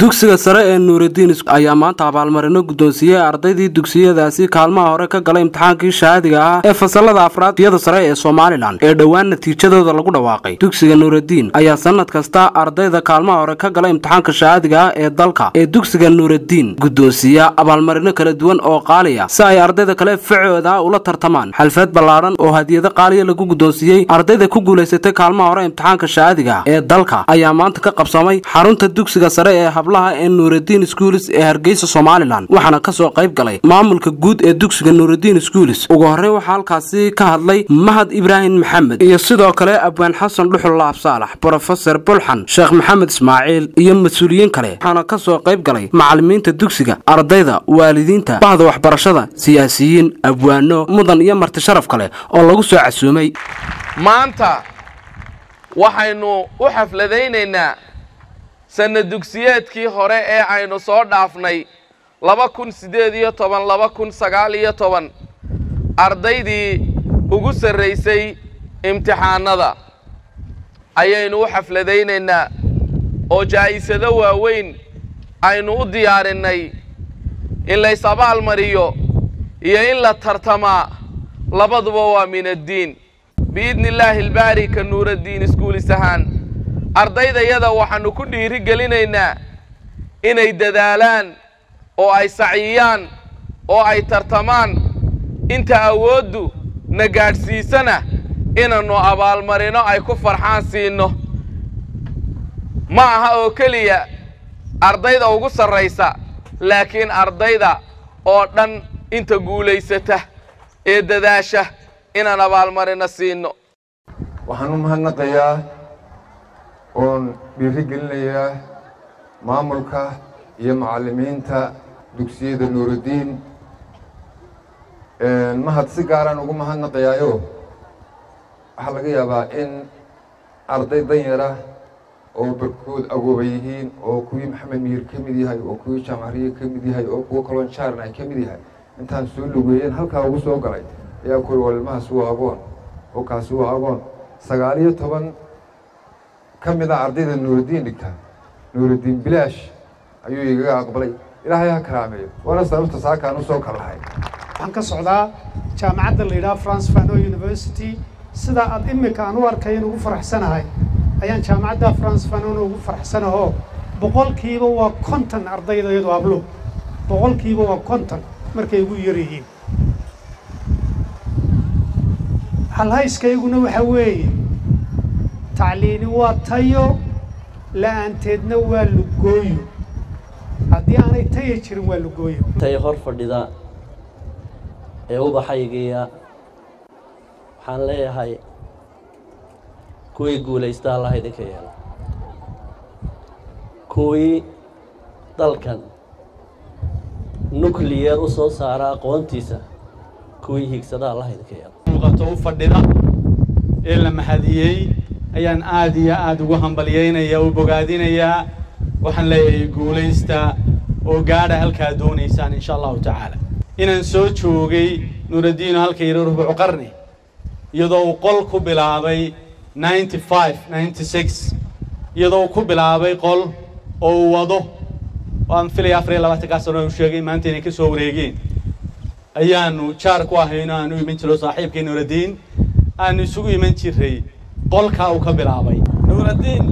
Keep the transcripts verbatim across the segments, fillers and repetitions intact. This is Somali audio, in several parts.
dugsiga sare ee Nuuridiin ayaa maanta abaalmarino guddoonsiiyay ardaydii dugsiyadaasi kaalmaha hore ka galay imtixaankii shahaadiga ah ee fasalada afraad iyada sare ee Soomaaliland ee dhawaan natiijadooda lagu dhawaaqay dugsiga Nuuridiin ayaa sanad kasta ardayda kaalmaha hore ka galay imtixaanka shahaadiga ee dalka ee dugsiga Nuuridiin guddoonsiiya abaalmarino kala duwan oo qaali ah si ay ardayda kale ficooda ula tartamaan xalfad ballaaran oo hadiyada qaali lagu guddoonsiiyay ardayda ku guuleysatay kaalmaha hore imtixaanka shahaadiga ee dalka ayaa maanta ka qabsamay xarunta dugsiga sare ee أبلها إن Nuuridiin Schools هرجيس Somaliland وحنا كسر قريب قلي معمول كجود الدكتور Nuuridiin Schools وجهره وحال كاسي كهلي مهد إبراهيم محمد يصدق كلا أبو حسن لح الله صالح بروفيسور بلحن شيخ محمد إسماعيل يم مسؤولين كلا حنا كسر قريب قلي معلمين الدكتور أرضيدا والدينته بعض وحبرشدا سياسيين أبوانو مضن يم مرتشرف كلا الله جسوا عسومي ما أنت وحنو وحفل ذيننا سنة دوكسيات كي هراء اي عينو صور دافناي لابا كون سيدية طبان لابا كون ساقالية طبان أرداي دي وقوس الرئيسي امتحان ندا ايينو حفل دينينا او جايسة دوا وين اينو دياريناي إلا يصابع المريو يا إلا ترتما لابا دوا من الدين بإذن الله الباري كنوردين سكول سهان ardayda yada waxaanu ku dhiiri gelinaynaa inay dadaalaan oo ay saciyaan oo ay tartamaan inta awoodu nagaadsiisana inaanu abaal marino ay ku farxaan siino ma aha oo kaliya ardayda ugu sareysa laakiin ardayda oo dhan inta guuleysata ee dadaasha inaan abaal marino siino waxaanu mahadnaqayaa oon dhiirigelinayaa maamulka iyo macallimiinta dugsiyada Nuuridiin ee mahad si gaar ah ugu mahadnaqayayo waxa laga yaabaa in arday danyara oo barkood agoobay yihiin oo kuwii Maxamed Miir ka mid yahay oo kuwii Jamcariye ka mid yahay oo kuwa kaloon Jaarna ka mid yahay intaan soo lugeeyeen halka ugu soo galay ayaa kuwii walmaha soo agoon oo kaas soo agoon sagaal iyo toban كم إذا عرضينا Nuuridiin دكتور Nuuridiin بلاش أيوة يجا قبلي إلى هاي كرامي وأنا سألت ساعة كانوا سووا كلهاي. عنك السعودية جامعة الليرة فرانس فانو يونيفرسيتي سدا أدم كانوا أركينو وفرح سنة هاي. أيان جامعة فرانس فانو وفرح سنة هو بقول كيبو وكونتن عرضينا يدو قبله بقول كيبو وكونتن مركيبو يريهين. هل هاي سكيجونا وحوي. تعليني واتايو لا أنتدنا والجويو هذي أنا تاية شر والجويو تاية حرف الدذا أيوة حقيقية حنلاقي هاي كوي جول استاله هيدا كيالا كوي دلكن نوكليير وصل سارة قانتيسة كوي هيك سدا الله هيدا كيالا مقطعو فدذا إلا محديي أيان عادية عادوا هم بليين يا وبقادين يا وحن لا يقولين استا وقاعد هالكادون إنسان إن شاء الله تعالى إن نسوت شوقي Nuuridiin هالكير ربع قرني يضو قلكو بالعبي ninety-five ninety-six يضو كو بالعبي قل أو وضو وأن في الأفريق لا تكسرنا وشيء ما أنتي نكسو ريجين أيانو شاركوا هنا نو يمنتلو صاحب كي Nuuridiin أنو سوق يمنتيري قلقا وكبلابي Nuuridiin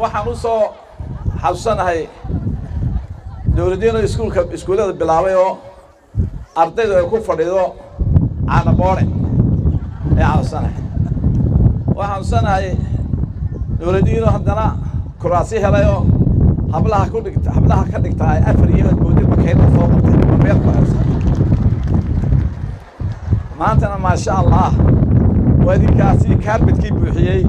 وحنوصو حسن هاي Nuuridiin اسكول كب اسكولات بلابيو أرتدي ويكون فريدو على بوري يا حسن وحسن هاي Nuuridiin هدنا كراسي هلايو حبلها كلك حبلها كلك تاعي أفريقيا تقولي بكيل فوق تبيع كويس ما أنتنا ما شاء الله وادي كاسي كاربت كي بوحيي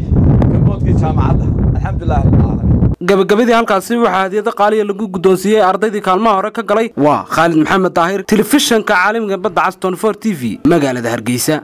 من بودكي جامعتها الحمد لله رب العالمين gabagabadii halkaasii waxa hadiyada qaali lagu guddoonsiyay ardaydii kaalmaha hore ka galay waa Khalid Maxamed Daahir telefishanka caalamiga badda Aston four T V magaalada Hargeysa.